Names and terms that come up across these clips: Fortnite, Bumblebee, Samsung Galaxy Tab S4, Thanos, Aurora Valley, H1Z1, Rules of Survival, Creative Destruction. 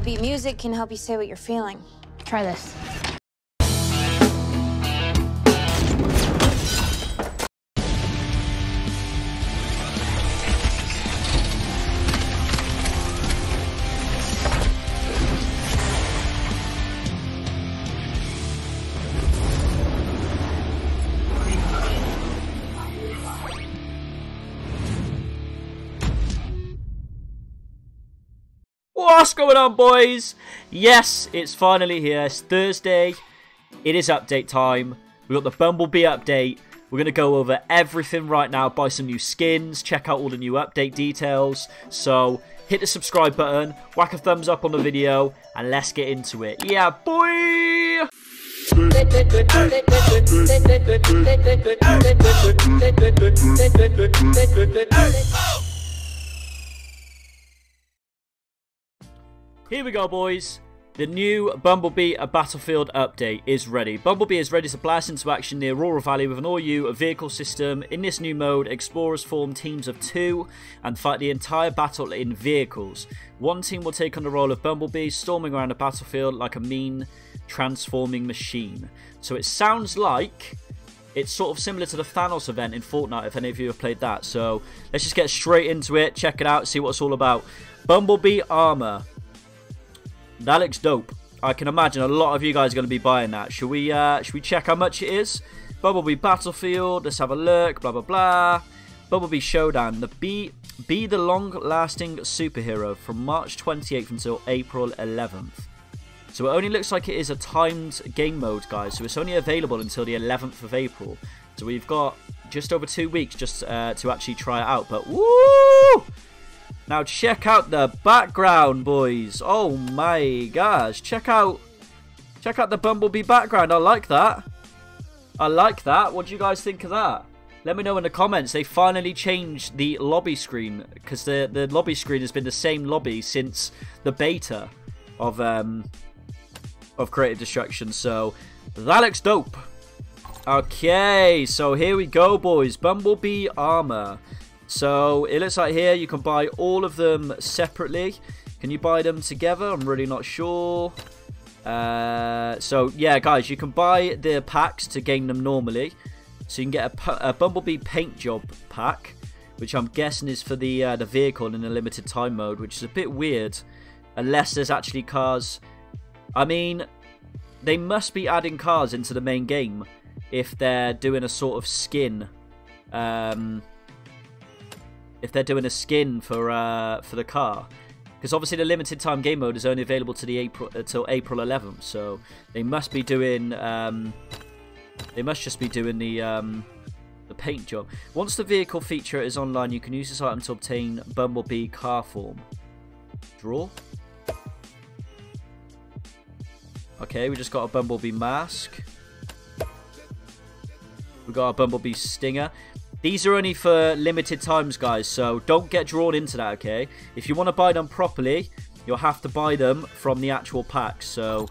upbeat music can help you say what you're feeling. Try this. What's going on, boys? Yes, it's finally here. It's Thursday. It is update time. We got the Bumblebee update. We're going to go over everything right now. Buy some new skins. Check out all the new update details. So hit the subscribe button. Whack a thumbs up on the video. And let's get into it. Yeah, boy! Oh! Here we go, boys. The new Bumblebee Battlefield update is ready. Bumblebee is ready to blast into action near Aurora Valley with an all-new vehicle system. In this new mode, explorers form teams of 2 and fight the entire battle in vehicles. One team will take on the role of Bumblebee, storming around the battlefield like a mean, transforming machine. So it sounds like it's sort of similar to the Thanos event in Fortnite, if any of you have played that. So let's just get straight into it, check it out, see what it's all about. Bumblebee armor. That looks dope. I can imagine a lot of you guys are going to be buying that. Should we check how much it is? Bumblebee Battlefield. Let's have a look. Blah, blah, blah. Bumblebee Showdown. Be the long-lasting superhero from March 28th until April 11th. So it only looks like it is a timed game mode, guys. So it's only available until the 11th of April. So we've got just over 2 weeks just to actually try it out. But woo! Now check out the background, boys. Oh my gosh. Check out the Bumblebee background. I like that. I like that. What do you guys think of that? Let me know in the comments. They finally changed the lobby screen, because the lobby screen has been the same lobby since the beta of Creative Destruction. So that looks dope. Okay, so here we go, boys. Bumblebee armor. So it looks like here you can buy all of them separately. Can you buy them together? I'm really not sure. So yeah, guys, you can buy the packs to gain them normally. So you can get a Bumblebee paint job pack, which I'm guessing is for the vehicle in a limited time mode, which is a bit weird, unless there's actually cars. I mean, they must be adding cars into the main game if they're doing a sort of skin. If they're doing a skin for the car, because obviously the limited time game mode is only available to the till April 11th, so they must be doing the paint job. Once the vehicle feature is online, you can use this item to obtain Bumblebee car form. Draw. Okay, we just got a Bumblebee mask. We got a Bumblebee stinger. These are only for limited times, guys, so don't get drawn into that, okay? If you want to buy them properly, you'll have to buy them from the actual pack. So,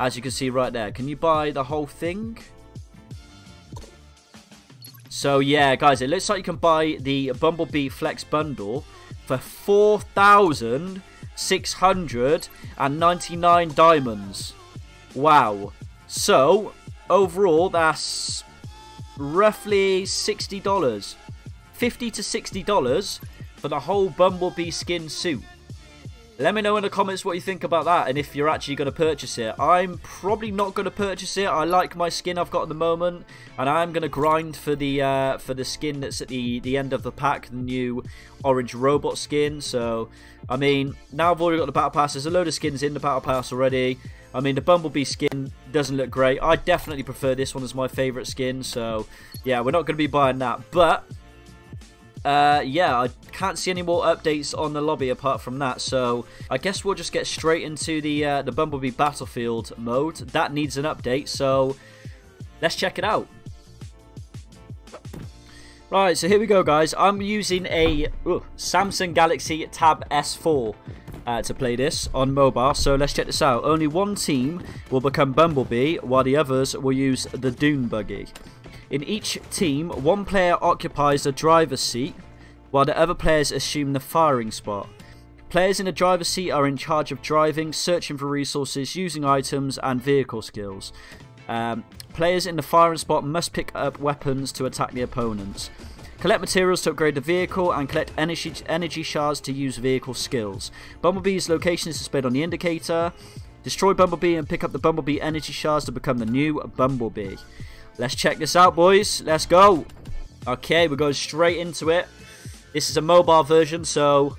as you can see right there, can you buy the whole thing? So, yeah, guys, it looks like you can buy the Bumblebee Flex Bundle for 4,699 diamonds. Wow. So, overall, that's roughly $60, $50 to $60 for the whole Bumblebee skin suit. Let me know in the comments what you think about that, and if you're actually going to purchase it. I'm probably not going to purchase it. I like my skin I've got at the moment, and I'm going to grind for the skin that's at the end of the pack, the new orange robot skin. So, I mean, now I've already got the battle pass. There's a load of skins in the battle pass already. I mean, the Bumblebee skin doesn't look great. I definitely prefer this one as my favourite skin. So, yeah, we're not going to be buying that. But, yeah, I can't see any more updates on the lobby apart from that. So, I guess we'll just get straight into the Bumblebee Battlefield mode. That needs an update. So, let's check it out. Right, so here we go, guys. I'm using a Samsung Galaxy Tab S4. To play this on mobile, so let's check this out. Only one team will become Bumblebee, while the others will use the Dune buggy. In each team, one player occupies the driver's seat, while the other players assume the firing spot. Players in the driver's seat are in charge of driving, searching for resources, using items and vehicle skills. Players in the firing spot must pick up weapons to attack the opponents. Collect materials to upgrade the vehicle and collect energy shards to use vehicle skills. Bumblebee's location is displayed on the indicator. Destroy Bumblebee and pick up the Bumblebee energy shards to become the new Bumblebee. Let's check this out, boys. Let's go. Okay, we're going straight into it. This is a mobile version, so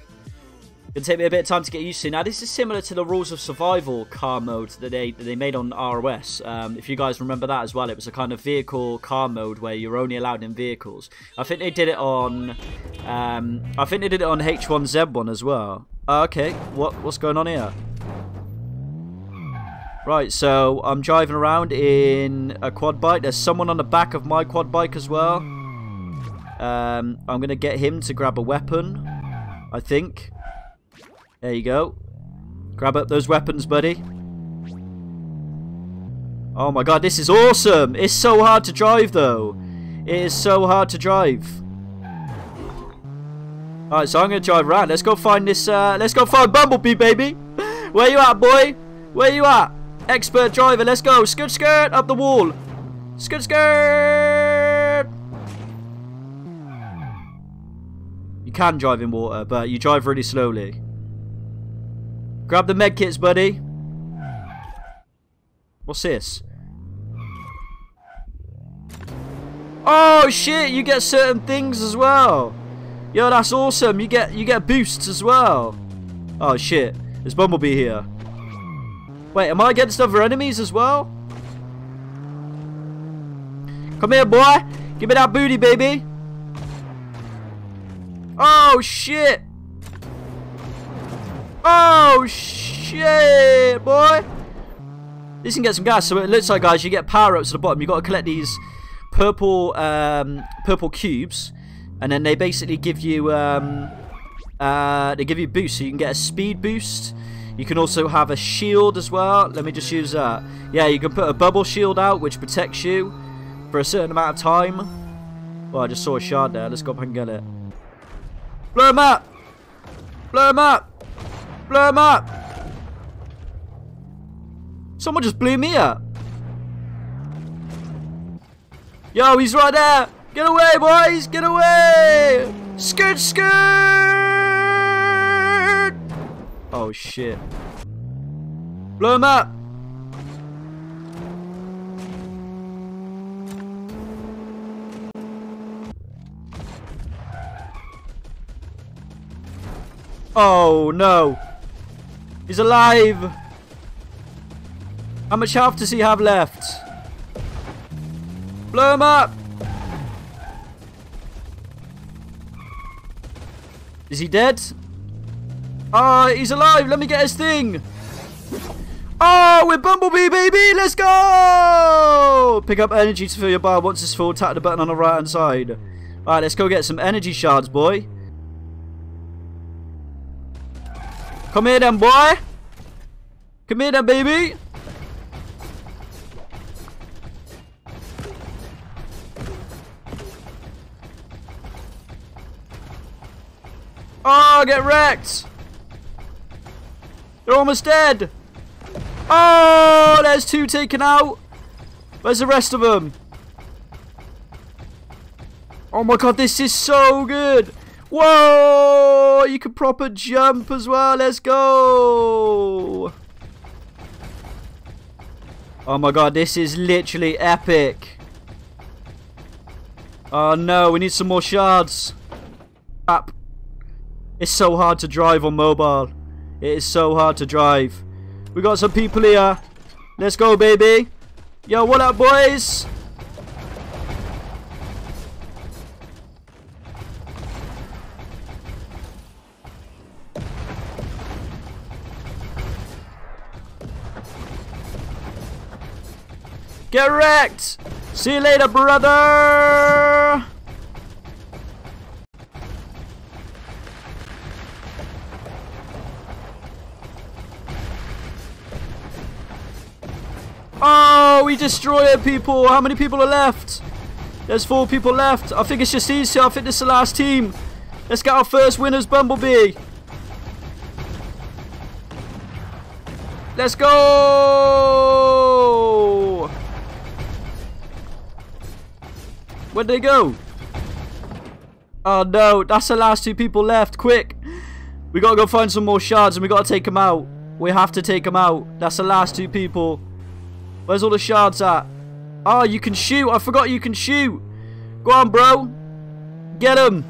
it's going to take me a bit of time to get used to. Now, this is similar to the Rules of Survival car mode that they made on ROS. If you guys remember that as well, it was a kind of vehicle car mode where you're only allowed in vehicles. I think they did it on H1Z1 as well. Okay, what's going on here? Right, so I'm driving around in a quad bike. There's someone on the back of my quad bike as well. I'm going to get him to grab a weapon, I think. There you go. Grab up those weapons, buddy. Oh my god, this is awesome! It's so hard to drive, though. It is so hard to drive. Alright, so I'm gonna drive around. Let's go find this, let's go find Bumblebee, baby! Where you at, boy? Where you at? Expert driver, let's go! Skirt, skirt! Up the wall! Skirt, skirt! You can drive in water, but you drive really slowly. Grab the medkits, buddy. What's this? Oh shit! You get certain things as well. Yo, that's awesome. You get boosts as well. Oh shit! There's Bumblebee here. Wait, am I against other enemies as well? Come here, boy. Give me that booty, baby. Oh shit! Oh shit, boy! This can get some gas. So it looks like, guys, you get power ups at the bottom. You got to collect these purple cubes, and then they basically give you boosts. So you can get a speed boost. You can also have a shield as well. Let me just use that. Yeah, you can put a bubble shield out, which protects you for a certain amount of time. Well, I just saw a shard there. Let's go up and get it. Blow him up! Blow him up! Blow him up! Someone just blew me up! Yo, he's right there! Get away, boys! Get away! Skirt, skirt! Oh shit! Blow him up! Oh no! He's alive! How much health does he have left? Blow him up! Is he dead? Ah, he's alive! Let me get his thing! Oh, we're Bumblebee, baby! Let's go! Pick up energy to fill your bar. Once it's full, tap the button on the right hand side. Alright, let's go get some energy shards, boy. Come here then, boy. Come here then, baby. Oh, get wrecked. They're almost dead. Oh, there's two taken out. Where's the rest of them? Oh my god, this is so good. Whoa! You can proper jump as well. Let's go! Oh my god, this is literally epic. Oh no, we need some more shards. Crap. It's so hard to drive on mobile. It is so hard to drive. We got some people here. Let's go, baby. Yo, what up, boys? Get wrecked! See you later, brother! Oh, we destroy it, people! How many people are left? There's 4 people left. I think it's just these two. I think this is the last team. Let's get our first winners, Bumblebee. Let's go! Where'd they go? Oh no, that's the last two people left. Quick! We gotta go find some more shards and we gotta take them out. We have to take them out. That's the last two people. Where's all the shards at? Oh, you can shoot. I forgot you can shoot. Go on, bro. Get him.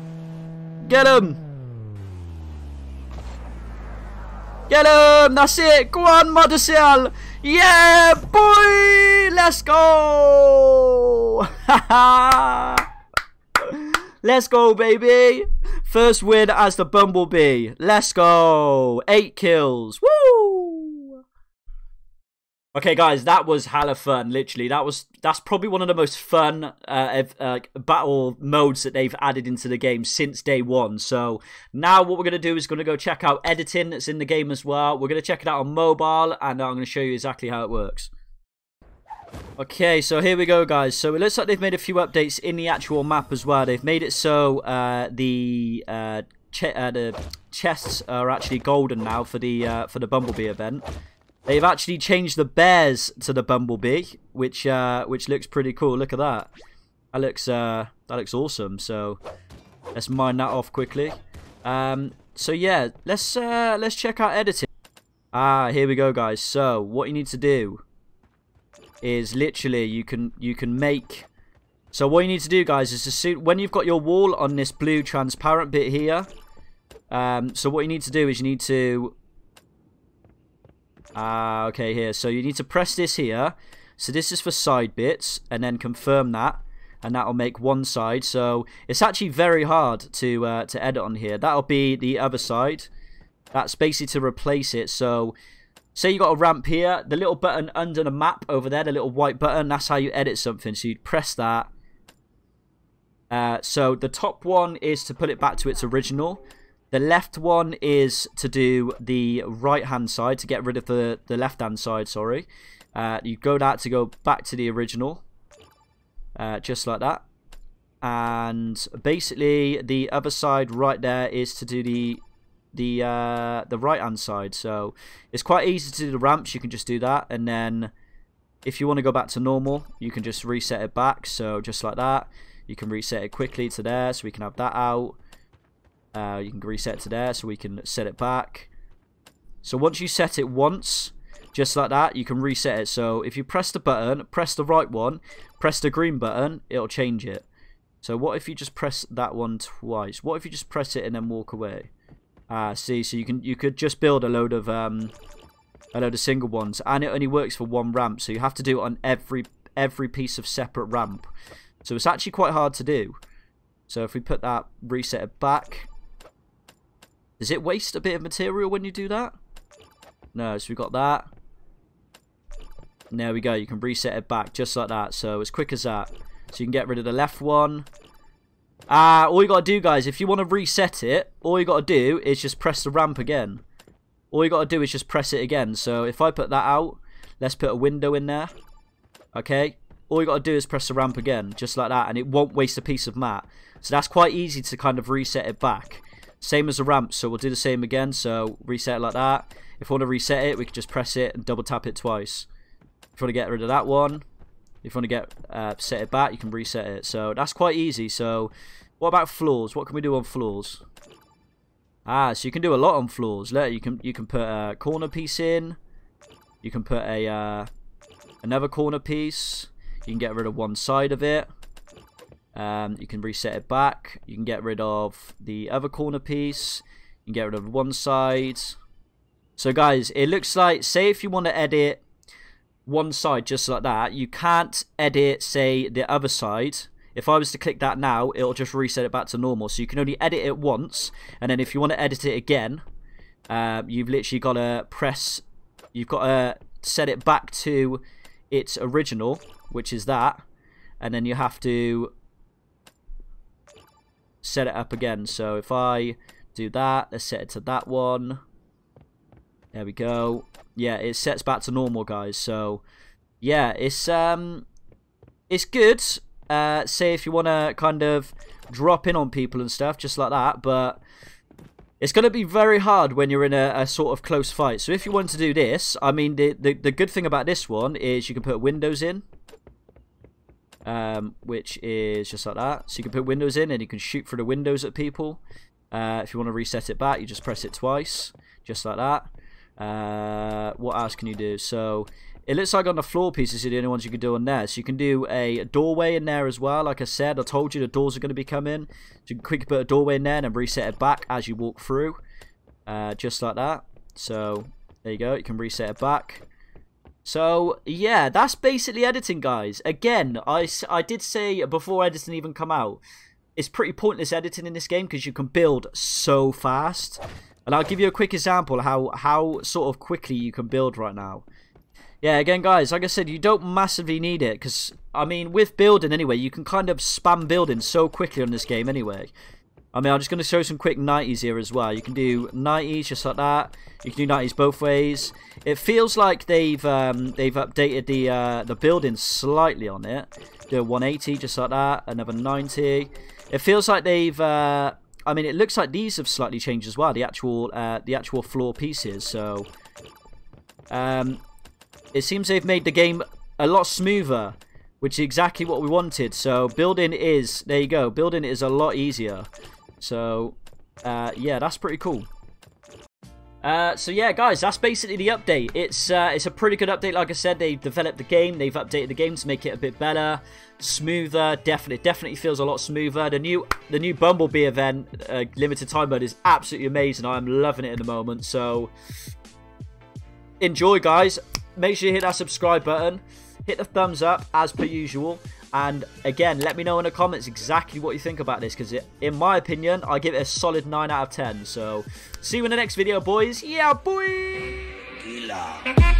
Get him. Get him. That's it. Go on, Modicel. Yeah, boy. Let's go. Let's go, baby. First win as the Bumblebee. Let's go. 8 kills. Woo! Okay, guys, that was hella fun. Literally, that's probably one of the most fun battle modes that they've added into the game since day one. So now what we're gonna do is gonna go check out editing that's in the game as well. We're gonna check it out on mobile, and I'm gonna show you exactly how it works. Okay, so here we go, guys. So it looks like they've made a few updates in the actual map as well. They've made it so the chests are actually golden now for the Bumblebee event. They've actually changed the bears to the Bumblebee, which looks pretty cool. Look at that. That looks awesome. So let's mine that off quickly. So yeah, let's check out editing. Ah, here we go, guys. So what you need to do is literally you can make. So what you need to do, guys, is to see when you've got your wall on this blue transparent bit here. So what you need to do is you need to okay, here, so you need to press this here. So this is for side bits, and then confirm that, and that'll make one side. So it's actually very hard to edit on here. That'll be the other side. That's basically to replace it. So say you got a ramp here, the little button under the map over there, the little white button, that's how you edit something. So you'd press that. So the top one is to put it back to its original. The left one is to do the right-hand side, to get rid of the left-hand side, sorry. You go that to go back to the original, just like that. And basically the other side right there is to do the right-hand side. So it's quite easy to do the ramps. You can just do that, and then if you want to go back to normal, you can just reset it back. So just like that, you can reset it quickly to there, so we can have that out. You can reset to there, so we can set it back. So once you set it once, just like that, you can reset it. So if you press the button, press the right one, press the green button, it'll change it. So what if you just press that one twice? What if you just press it and then walk away? See, so you could just build a load of single ones, and it only works for one ramp. So you have to do it on every piece of separate ramp. So it's actually quite hard to do. So if we put that, reset it back. Does it waste a bit of material when you do that? No, so we've got that. And there we go. You can reset it back just like that. So as quick as that. So you can get rid of the left one. All you got to do, guys, if you want to reset it, all you got to do is just press the ramp again. All you got to do is just press it again. So if I put that out, let's put a window in there. Okay. All you got to do is press the ramp again, just like that, and it won't waste a piece of mat. So that's quite easy to kind of reset it back. Same as the ramp, so we'll do the same again. So reset it like that. If we want to reset it, we can just press it and double tap it twice. If you want to get rid of that one, if you want to get set it back, you can reset it. So that's quite easy. So what about floors? What can we do on floors? So you can do a lot on floors. Look, you can put a corner piece in. You can put a another corner piece. You can get rid of one side of it. You can reset it back. You can get rid of the other corner piece. You can get rid of one side. So guys, it looks like, say if you want to edit one side just like that, you can't edit, say, the other side. If I was to click that now, it'll just reset it back to normal. So you can only edit it once, and then if you want to edit it again, you've literally got to press, you've got to set it back to its original, which is that, and then you have to set it up again. So if I do that, let's set it to that one. There we go. Yeah, it sets back to normal, guys. So yeah, it's good. Say if you want to kind of drop in on people and stuff, just like that. But It's going to be very hard when you're in a sort of close fight. So if you want to do this, I mean, the good thing about this one is you can put windows in. Which is just like that. So you can put windows in and you can shoot through the windows at people. If you want to reset it back, you just press it twice. Just like that. What else can you do? So it looks like on the floor pieces are the only ones you can do on there. So you can do a doorway in there as well. Like I said, I told you the doors are going to be coming. So you can quickly put a doorway in there and then reset it back as you walk through. Just like that. So there you go. You can reset it back. So yeah, that's basically editing, guys. Again, I did say before editing even come out, it's pretty pointless editing in this game because you can build so fast. And I'll give you a quick example how sort of quickly you can build right now. Yeah, again, guys, like I said, you don't massively need it because, I mean, with building anyway, you can kind of spam building so quickly on this game anyway. I mean, I'm just going to show some quick 90s here as well. You can do 90s just like that. You can do 90s both ways. It feels like they've updated the building slightly on it. Do a 180 just like that. Another 90. It feels like they've... I mean, it looks like these have slightly changed as well. The actual floor pieces. So, it seems they've made the game a lot smoother, which is exactly what we wanted. So building is... There you go. Building is a lot easier. So, yeah, that's pretty cool. So, yeah, guys, that's basically the update. It's a pretty good update. Like I said, they've developed the game. They've updated the game to make it a bit better, smoother. Definitely feels a lot smoother. The new Bumblebee event, limited time mode, is absolutely amazing. I'm loving it at the moment. So, enjoy, guys. Make sure you hit that subscribe button. Hit the thumbs up, as per usual. And again, let me know in the comments exactly what you think about this, because in my opinion, I give it a solid 9 out of 10. So, see you in the next video, boys. Yeah, boy! Killer.